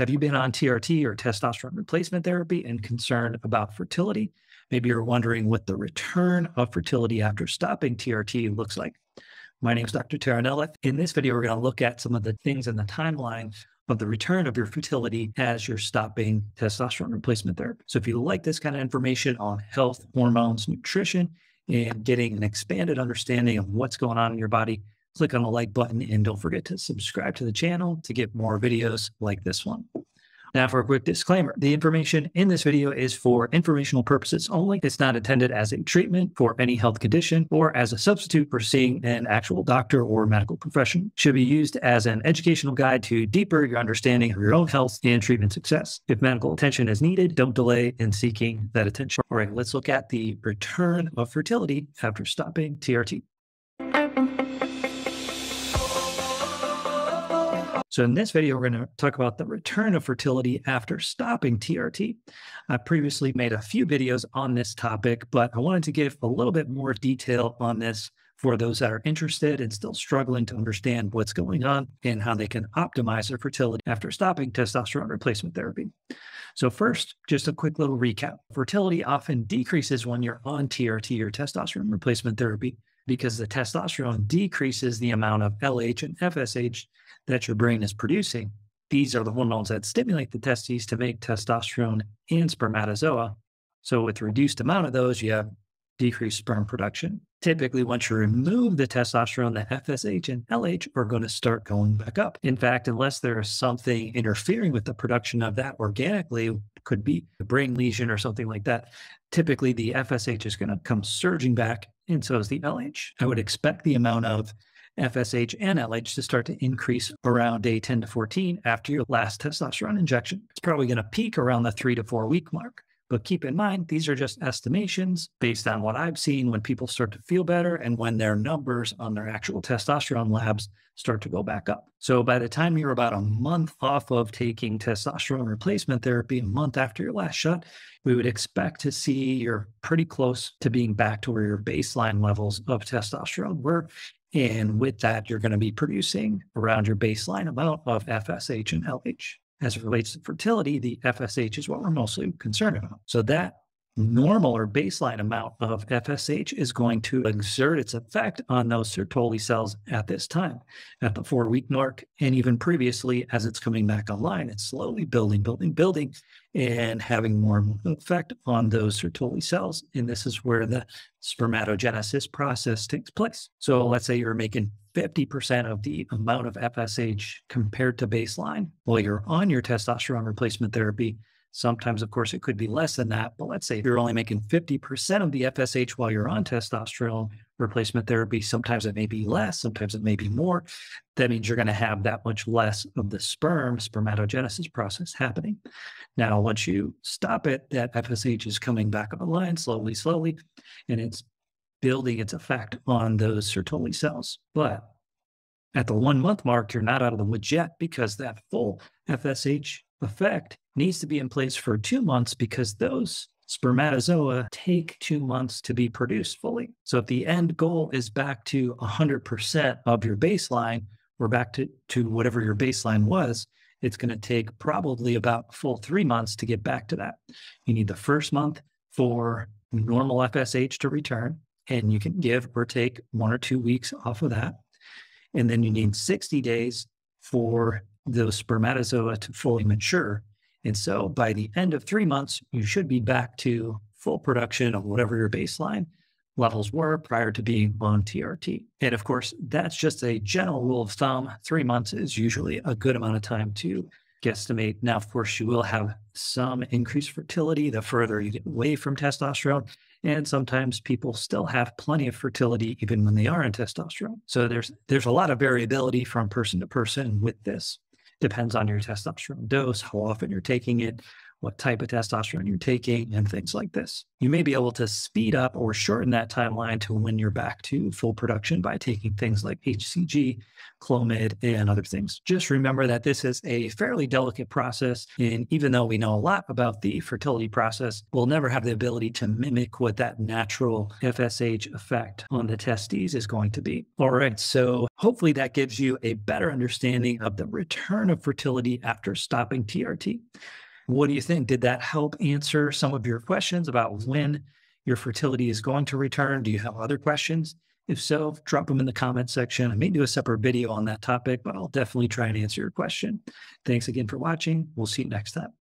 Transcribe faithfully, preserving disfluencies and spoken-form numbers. Have you been on T R T or testosterone replacement therapy and concerned about fertility? Maybe you're wondering what the return of fertility after stopping T R T looks like. My name is Doctor Terranella. In this video, we're going to look at some of the things in the timeline of the return of your fertility as you're stopping testosterone replacement therapy. So if you like this kind of information on health, hormones, nutrition, and getting an expanded understanding of what's going on in your body, click on the like button and don't forget to subscribe to the channel to get more videos like this one. Now for a quick disclaimer, the information in this video is for informational purposes only. It's not intended as a treatment for any health condition or as a substitute for seeing an actual doctor or medical professional. It should be used as an educational guide to deeper your understanding of your own health and treatment success. If medical attention is needed, don't delay in seeking that attention. All right, let's look at the return of fertility after stopping T R T. So in this video, we're going to talk about the return of fertility after stopping T R T. I previously made a few videos on this topic, but I wanted to give a little bit more detail on this for those that are interested and still struggling to understand what's going on and how they can optimize their fertility after stopping testosterone replacement therapy. So first, just a quick little recap. Fertility often decreases when you're on T R T or testosterone replacement therapy, because the testosterone decreases the amount of L H and F S H that your brain is producing. These are the hormones that stimulate the testes to make testosterone and spermatozoa. So with reduced amount of those, you have decreased sperm production. Typically, once you remove the testosterone, the F S H and L H are going to start going back up. In fact, unless there is something interfering with the production of that organically, could be a brain lesion or something like that, typically the F S H is going to come surging back, and so is the L H. I would expect the amount of F S H and L H to start to increase around day ten to fourteen after your last testosterone injection. It's probably going to peak around the three to four week mark. But keep in mind, these are just estimations based on what I've seen when people start to feel better and when their numbers on their actual testosterone labs start to go back up. So by the time you're about a month off of taking testosterone replacement therapy, a month after your last shot, we would expect to see you're pretty close to being back to where your baseline levels of testosterone were. And with that, you're going to be producing around your baseline amount of F S H and L H. As it relates to fertility, the F S H is what we're mostly concerned about. So that normal or baseline amount of F S H is going to exert its effect on those Sertoli cells at this time, at the four-week mark, and even previously as it's coming back online. It's slowly building, building, building, and having more and more effect on those Sertoli cells. And this is where the spermatogenesis process takes place. So let's say you're making fifty percent of the amount of F S H compared to baseline while you're on your testosterone replacement therapy. Sometimes, of course, it could be less than that, but let's say if you're only making fifty percent of the F S H while you're on testosterone replacement therapy, sometimes it may be less, sometimes it may be more. That means you're going to have that much less of the sperm spermatogenesis process happening. Now, once you stop it, that F S H is coming back online slowly, slowly, and it's building its effect on those Sertoli cells. But at the one month mark, you're not out of the woods yet because that full F S H effect needs to be in place for two months because those spermatozoa take two months to be produced fully. So if the end goal is back to one hundred percent of your baseline, or back to, to whatever your baseline was, it's going to take probably about a full three months to get back to that. You need the first month for normal F S H to return, and you can give or take one or two weeks off of that. And then you need sixty days for those spermatozoa to fully mature. And so by the end of three months, you should be back to full production of whatever your baseline levels were prior to being on T R T. And of course, that's just a general rule of thumb. Three months is usually a good amount of time to guesstimate. Now, of course, you will have some increased fertility the further you get away from testosterone. And sometimes people still have plenty of fertility even when they are on testosterone. So there's, there's a lot of variability from person to person with this. Depends on your testosterone dose, how often you're taking it, what type of testosterone you're taking, and things like this. You may be able to speed up or shorten that timeline to when you're back to full production by taking things like H C G, Clomid, and other things. Just remember that this is a fairly delicate process, and even though we know a lot about the fertility process, we'll never have the ability to mimic what that natural F S H effect on the testes is going to be. All right, so hopefully that gives you a better understanding of the return of fertility after stopping T R T. What do you think? Did that help answer some of your questions about when your fertility is going to return? Do you have other questions? If so, drop them in the comment section. I may do a separate video on that topic, but I'll definitely try and answer your question. Thanks again for watching. We'll see you next time.